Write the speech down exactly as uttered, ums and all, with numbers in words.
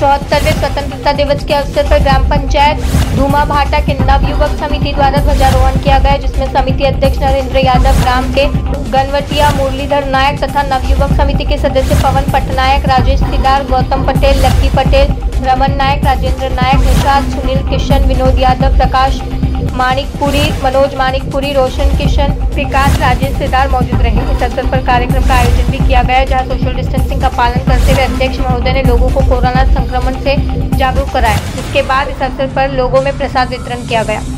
चौहत्तरवे स्वतंत्रता दिवस के अवसर पर ग्राम पंचायत धूमा भाटा के नवयुवक समिति द्वारा ध्वजारोहण किया गया, जिसमें समिति अध्यक्ष नरेंद्र यादव, ग्राम के गंवटिया मुरलीधर नायक तथा नवयुवक समिति के सदस्य पवन पटनायक, राजेश सिदार, गौतम पटेल, लक्की पटेल, रमन नायक, राजेन्द्र नायक, निषाद, सुनील किशन, विनोद यादव, प्रकाश मानिकपुरी, मनोज मानिकपुरी, रोशन, किशन, विकास, राजेश सिदार मौजूद रहे। इस अवसर पर कार्यक्रम का आयोजन भी किया गया, जहां सोशल डिस्टेंसिंग का पालन करते हुए अध्यक्ष महोदय ने लोगों को कोरोना संक्रमण से जागरूक कराया। इसके बाद इस अवसर पर लोगों में प्रसाद वितरण किया गया।